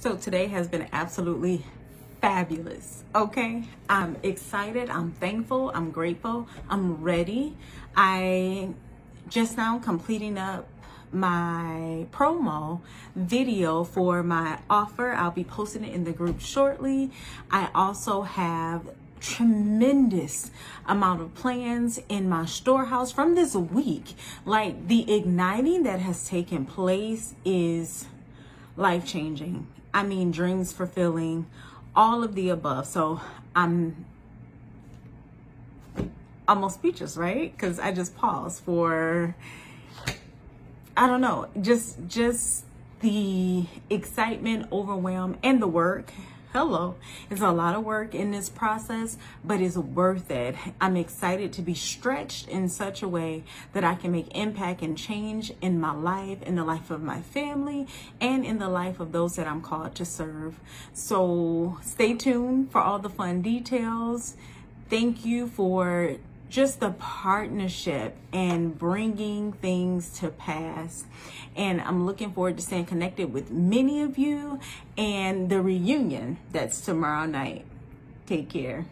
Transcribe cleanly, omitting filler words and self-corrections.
So today has been absolutely fabulous, okay? I'm excited, I'm thankful, I'm grateful, I'm ready. I just now completing up my promo video for my offer. I'll be posting it in the group shortly. I also have tremendous amount of plans in my storehouse from this week. Like the igniting that has taken place is life-changing. I mean, dreams fulfilling, all of the above. So I'm almost speechless, right? Because I just paused for, I don't know, just the excitement, overwhelm, and the work. Hello, it's a lot of work in this process, but it's worth it. I'm excited to be stretched in such a way that I can make impact and change in my life, in the life of my family, and in the life of those that I'm called to serve. So stay tuned for all the fun details. Thank you for just the partnership and bringing things to pass. And I'm looking forward to staying connected with many of you and the reunion that's tomorrow night. Take care.